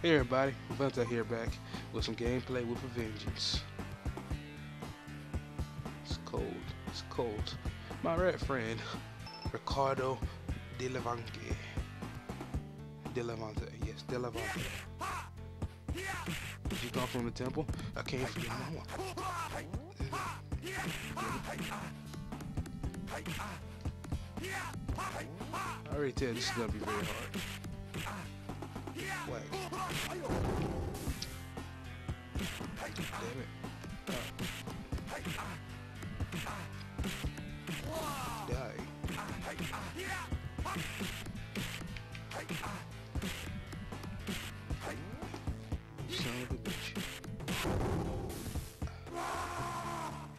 Hey everybody, Vonte here back with some gameplay with a vengeance. It's cold. My red friend, Ricardo De Levante. De Levante. Did you come from the temple? I came from the mama. I already tell you, this is gonna be very hard. Whack. Damn it. Die. Son of a bitch.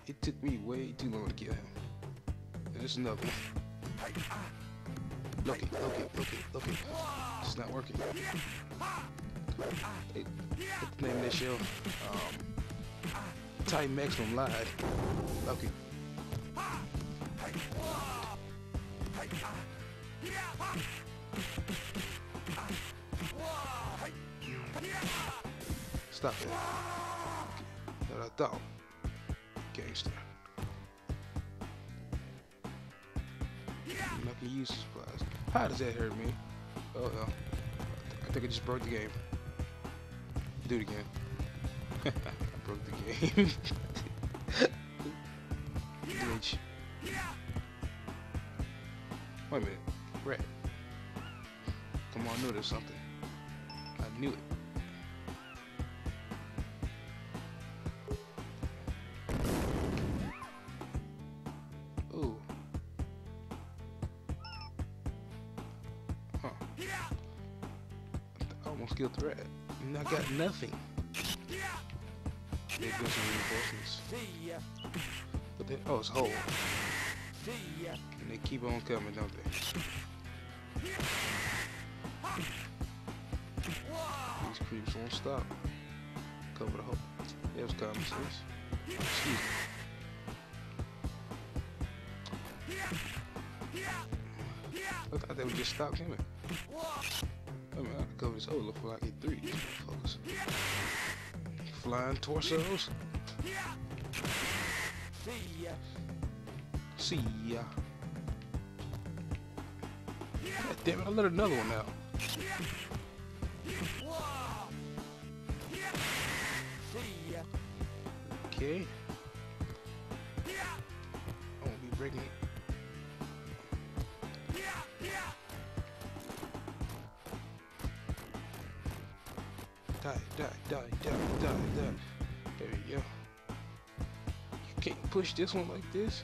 It took me way too long to kill him. There's another one. Look it. It's not working. What's the name of this show? Titan Maximum Lied. Look it. Stop it. That I thought. Gangster. I can use supplies. How does that hurt me? Oh hell. I think I just broke the game. Do it again. I broke the game. Bitch. Wait a minute. Rat. Come on, I knew there's something. I knew it. Skill threat. And I got nothing. They got some reinforcements. But they, oh, it's whole. And they keep on coming, don't they? These creeps won't stop. Cover the hole. That was common sense. Excuse me. I thought they would just stop coming. I mean, I can cover this whole look like a three, folks. Flying torsos. See ya. God damn it, I let another one out. Okay. I won't be breaking it. Die. There you go. You can't push this one like this.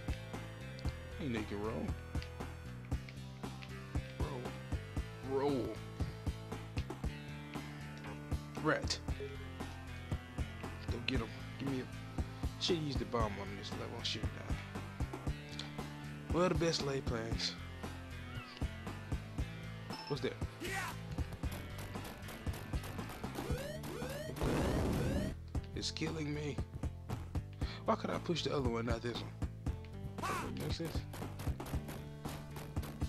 You know you can roll. Roll. Rat. Go get him. Give me a... Should use the bomb on this level. I should die. Well, the best laid plans. What's that? It's killing me. Why could I push the other one, not this one? Does that make sense?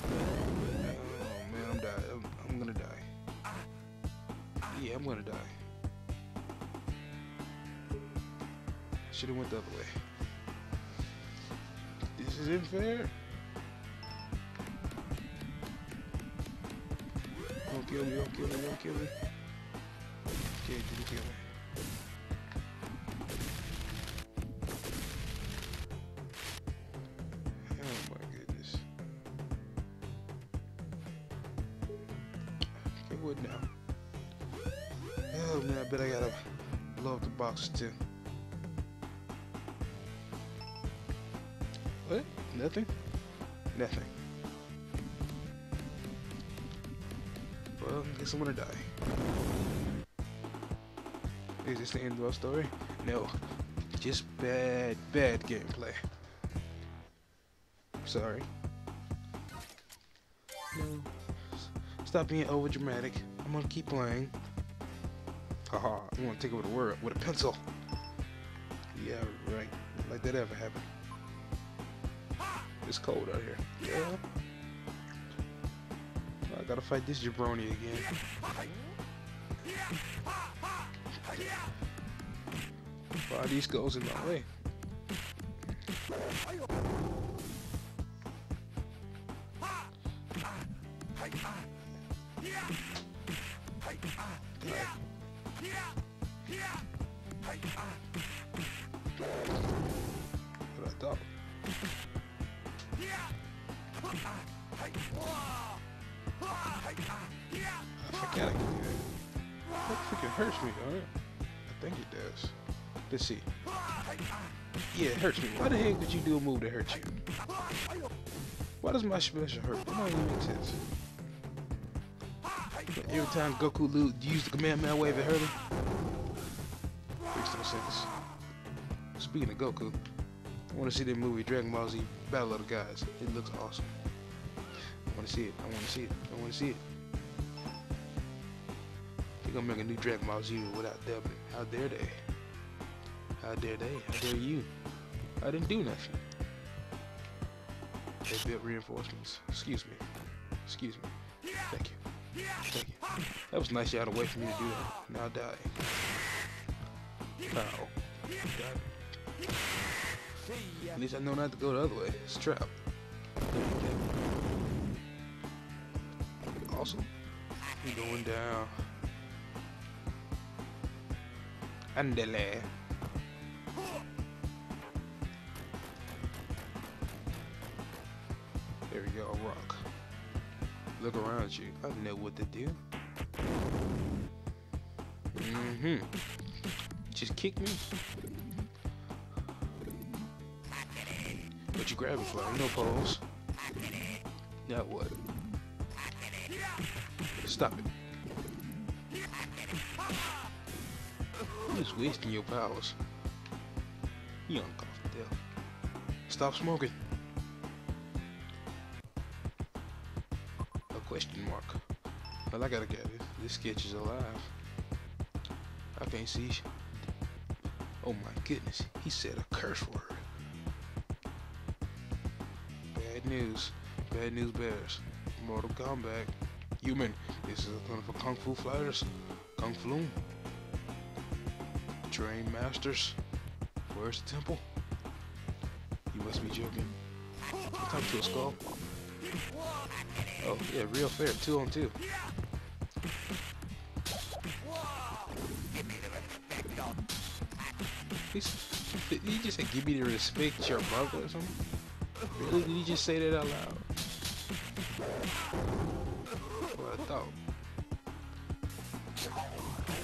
Oh man, I'm dying. I'm gonna die. Yeah, I'm gonna die. Should have went the other way. This is unfair. Don't kill me. Okay, didn't kill me. Wood now. Oh man, I bet I gotta blow up the box too. What? Nothing. Well, I guess I'm gonna die. Is this the end of our story? No. Just bad gameplay. Sorry. No. Stop being over dramatic. I'm gonna keep playing. Haha, I'm gonna take over the world with a pencil. Yeah, right. Like that ever happened. It's cold out here. Yeah. I gotta fight this jabroni again. Why are these girls in my way? Let's see. Yeah, it hurts me. Why the heck did you do a move that hurt you? Why does my special hurt? It don't even make sense. But every time Goku used the command man wave, it hurt him. Makes no sense. Speaking of Goku, I want to see that movie Dragon Ball Z Battle of the Guys. It looks awesome. I want to see it. I want to see it. I want to see it. They're gonna make a new Dragon Ball Z without dubbing. How dare they? How dare they? How dare you? I didn't do nothing. They built reinforcements. Excuse me. Excuse me. Thank you. Thank you. That was nice y'all to wait for me to do that. Now die. Uh-oh. Died. At least I know not to go the other way. It's a trap. Awesome. I'm going down. Andale. There we go, a rock. Look around you. I know what to do. Mm-hmm. Just kick me. What you grabbing for? No pose. Now what? Stop it. You're just wasting your powers. You don't cough to death. Stop smoking. Question mark. Well, I gotta get it. This sketch is alive. I can't see. Oh my goodness. He said a curse word. Bad news. Bad news bears. Mortal Kombat. Human. This is a ton of Kung Fu fighters. Kung Flu. Trained masters. Where's the temple? You must be joking. Come to a skull. Oh, yeah, real fair. 2-on-2. Did you just say, give me the respect, your brother, or something? Really? Did you just say that out loud? Well, I thought.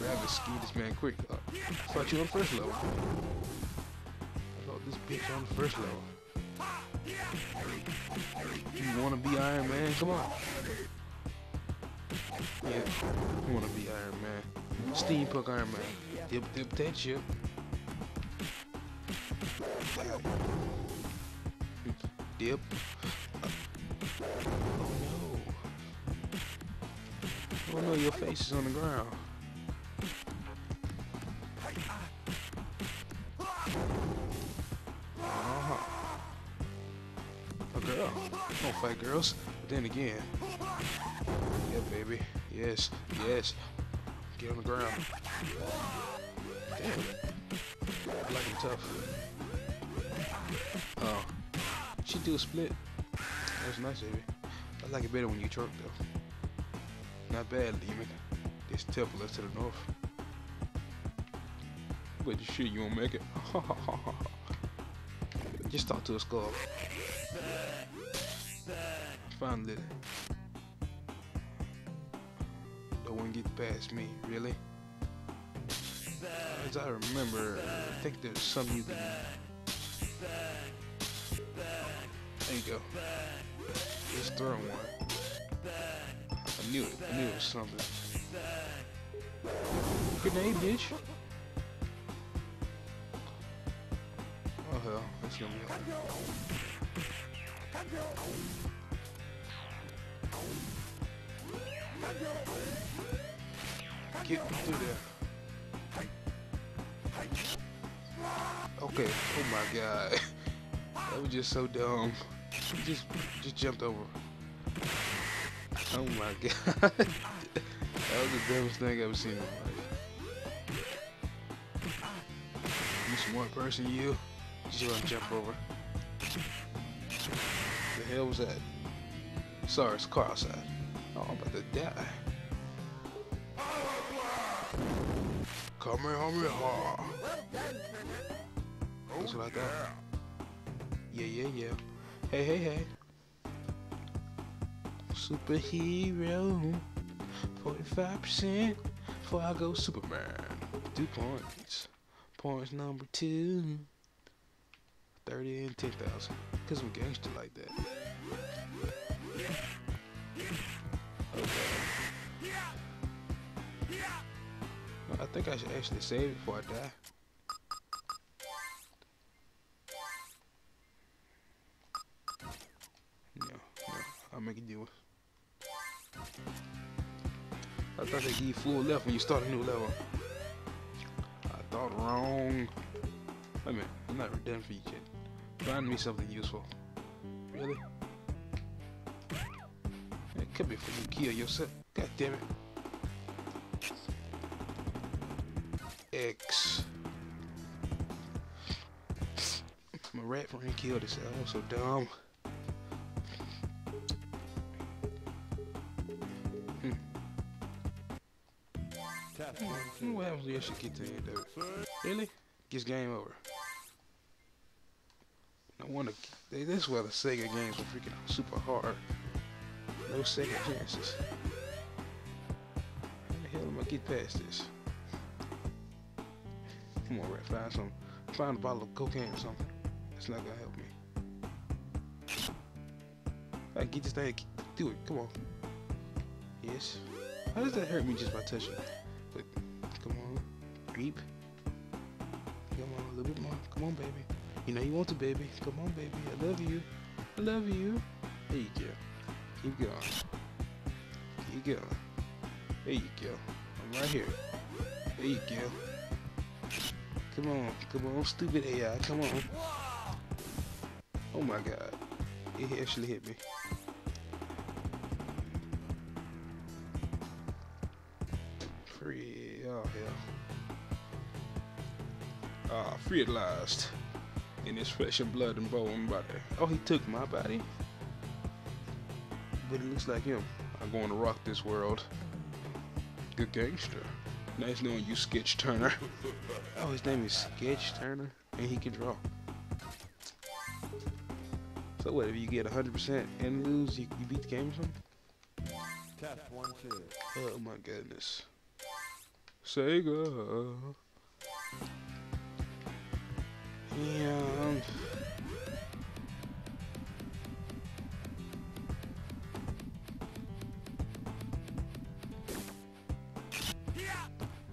Grab a ski, this man quick. Oh, I thought you on the first level. I thought this bitch on the first level. You wanna be Iron Man? Come on. Yeah, you wanna be Iron Man. Steampunk Iron Man. Dip that ship. Dip. Oh no. Oh no, your face is on the ground. Don't fight girls, but then again, yeah baby, yes, yes, get on the ground, damn, black and tough, oh, she do a split, that's nice baby, I like it better when you twerk though, not bad demon, this temple is to the north, but you sure you won't make it, just talk to a skull. Finally, no one get past me, really. As I remember, I think there's something you can do. There you go. Just throw one. I knew it. I knew it was something. Grenade, bitch. Oh hell, that's gonna be hard. Get me through there. Okay, oh my god. That was just so dumb. Just jumped over. Oh my god. That was the dumbest thing I've ever seen in my life. You smart person, you. Just gonna jump over. The hell was that? Sorry, it's a car outside. Oh, I'm about to die. Come here, homie. Oh. That's what I thought. Yeah. Hey. Superhero. 45%. Before I go Superman. 2 points. Points number 2. 30 and 10,000. Cause I'm gangster like that. Okay. I think I should actually save it before I die. No, I'll make it deal with. I thought they give you full left when you start a new level. I thought wrong. Wait a minute, I'm not done for you yet. Find me something useful. Really? It could be for you kill yourself. God damn it. X. My rat friend killed itself. I was so dumb. What happens if I should get to the end of it? Really? Gets game over. No wonder. That's why the Sega games were freaking super hard. No second chances. How the hell am I get past this? Come on, Rat, find some. Find a bottle of cocaine or something. That's not gonna help me. I get this thing. Do it. Come on. Yes. How does that hurt me just by touching it? But come on, creep. Come on, a little bit more. Come on, baby. You know you want to, baby. Come on, baby. I love you. I love you. There you go. Keep going. Keep going. There you go. I'm right here. There you go. Come on. Come on, stupid AI. Come on. Oh my God. It actually hit me. Free. Oh, hell. Ah, free at last. In his flesh and blood and bone body. Oh, he took my body. But it looks like him. I'm going to rock this world. Good gangster. Nice knowing you, Sketch Turner. Oh, his name is Sketch Turner, and he can draw. So what, if you get 100% and lose, you beat the game or something? Tap 1, 2. Oh my goodness. Sega. Yeah.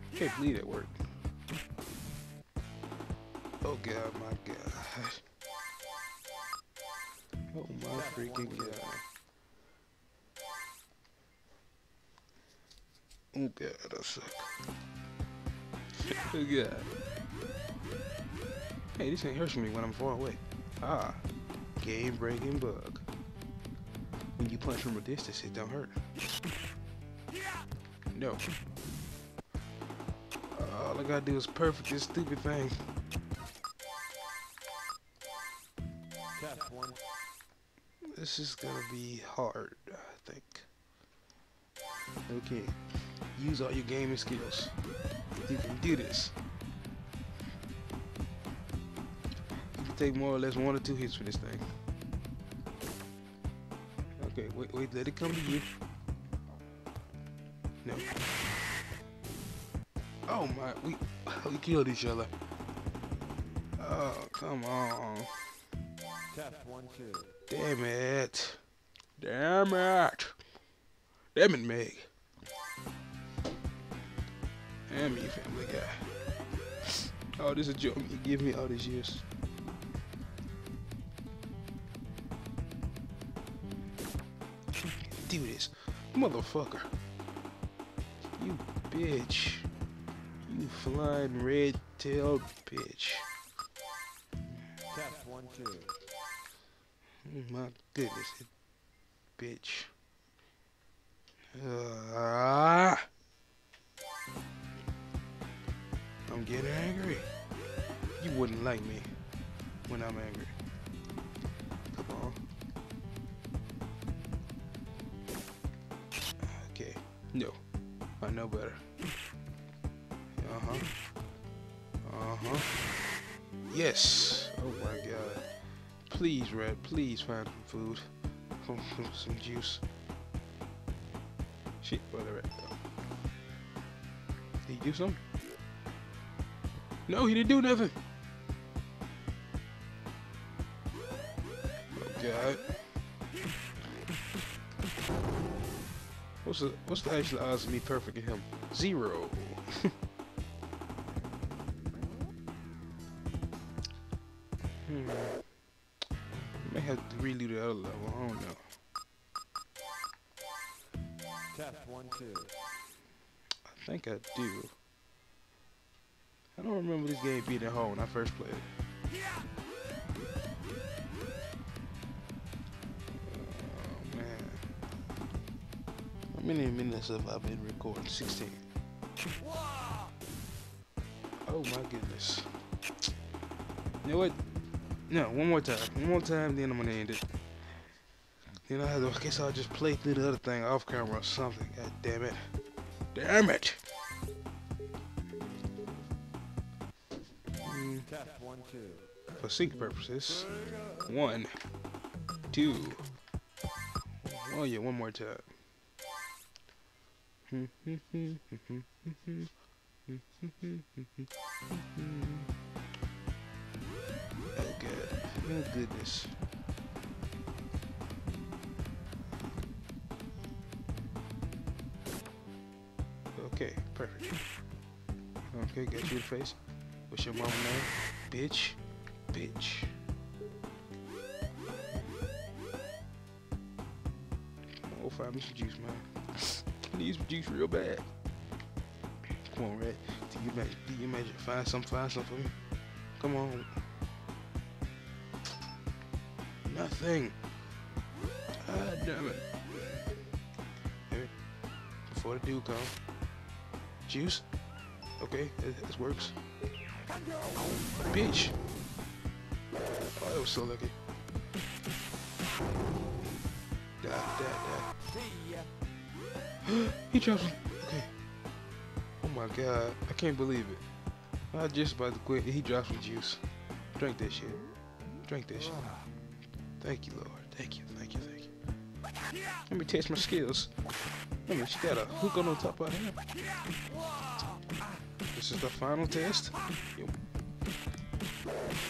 I can't believe it worked. Oh God, my God. Oh my freaking God. Oh God, I suck. Oh God. Hey, this ain't hurts me when I'm far away. Ah, game breaking bug. When you punch from a distance, it don't hurt. No. All I gotta do is perfect this stupid thing. This is gonna be hard, I think. Okay, use all your gaming skills. You can do this. You can take more or less 1 or 2 hits for this thing. Okay, wait, let it come to you. No. Oh my, we killed each other. Oh, come on. Tap 1, 2. Damn it. Damn it. Damn it, Meg. Damn you, Family Guy. Oh, this is a joke you give me all these years. Do this. Motherfucker. You bitch. You flying red-tailed bitch. Tap 1, 2. My goodness, bitch. I'm getting angry. You wouldn't like me when I'm angry. Come on. Okay. No. I know better. Yes. Oh my God. Please, Red. Please find some food. Some juice. Shit, where the rat go? Did he do something? No, he didn't do nothing. Oh God. What's the actual odds of me perfecting him? 0. May have to redo the other level. I don't know. Test 1, 2. I think I do. I don't remember this game being at home when I first played it. Oh man. How many minutes have I been recording? 16. Oh my goodness. You know what? No, one more time. One more time, then I'm gonna end it. Then I guess I'll just play through the other thing off camera or something. God damn it. Damn it! For sync purposes. 1, 2. Oh yeah, one more time. Oh God. Oh goodness. Okay, perfect. Okay, got you in the face. What's your mama name? Bitch. Bitch. Oh, find me some juice, man. I need some juice real bad. Come on, Red. Do you imagine? Find something for me. Come on. Nothing. God damn it. Hey, before the dude comes. Juice? Okay, this works. Bitch! Oh, I was so lucky. Die. He drops me. Okay. Oh my God, I can't believe it. I just about to quit and he drops me juice. Drink that shit. Drink that shit. Thank you, Lord. Thank you. Let me test my skills. Let me just got a hook on top of him. This is the final test. Yep.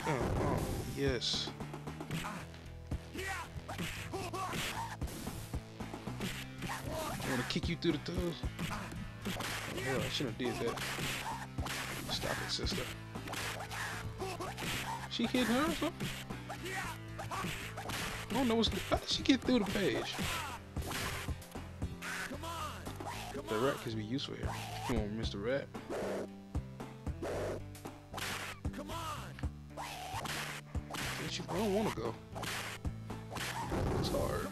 Oh, yes. I want to kick you through the toes. Oh, hell, I shouldn't have did that. Stop it, sister. She hit her or something? I don't know what's the... How did she get through the page? The rat could be useful here. Come on, Mr. Rat. Come on. I don't want to go. It's hard.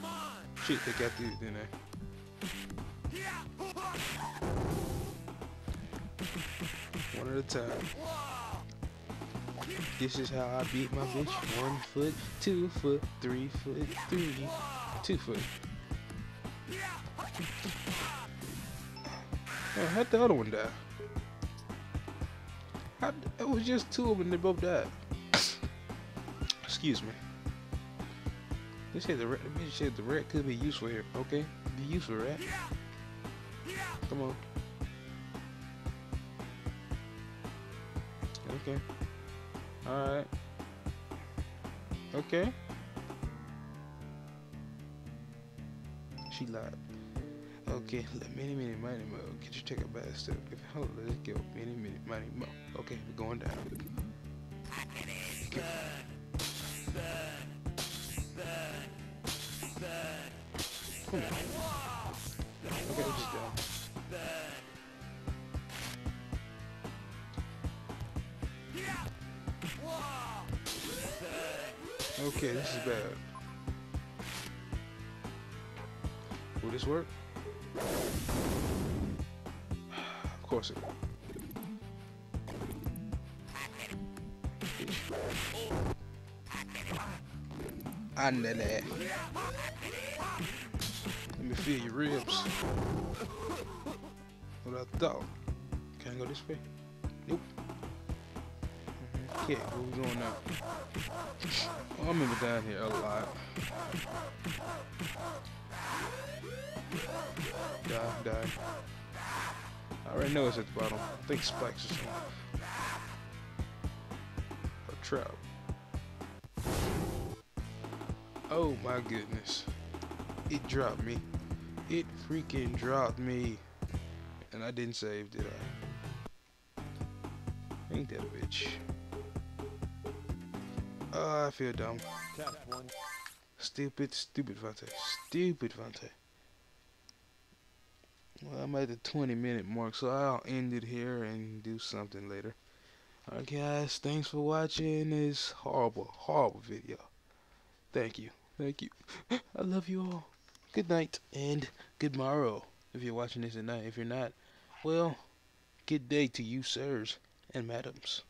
Shit, they got through, didn't they? One at a time. This is how I beat my bitch. 1 foot, 2 foot, 3 foot, 2 foot. Oh, how'd the other one die? It was just 2 of them and they both died. Excuse me. They said the rat. The bitch said the rat could be useful here. Okay, be useful, rat. Come on. Okay. All right. Okay. She lied. Okay, mini mo. Get your ticket by step. If hold on, let's go. Mini mo. Okay, we're going down. Okay. Come on. Okay, we're just down. Okay, this is bad. Will this work? Of course it will. Andele. Let me feel your ribs. What I thought. Can I go this way? Nope. Yeah, what we doing now? Well, I remember down here a lot. Die. I already know it's at the bottom. I think spikes or something. Or trout. Oh my goodness. It dropped me. It freaking dropped me. And I didn't save, did I? Ain't that a bitch. I feel dumb. Stupid Vonte. Well, I'm at the 20-minute mark, so I'll end it here and do something later. Alright guys, thanks for watching this horrible video. Thank you. I love you all. Good night and good morrow. If you're watching this at night, if you're not, well, good day to you sirs and madams.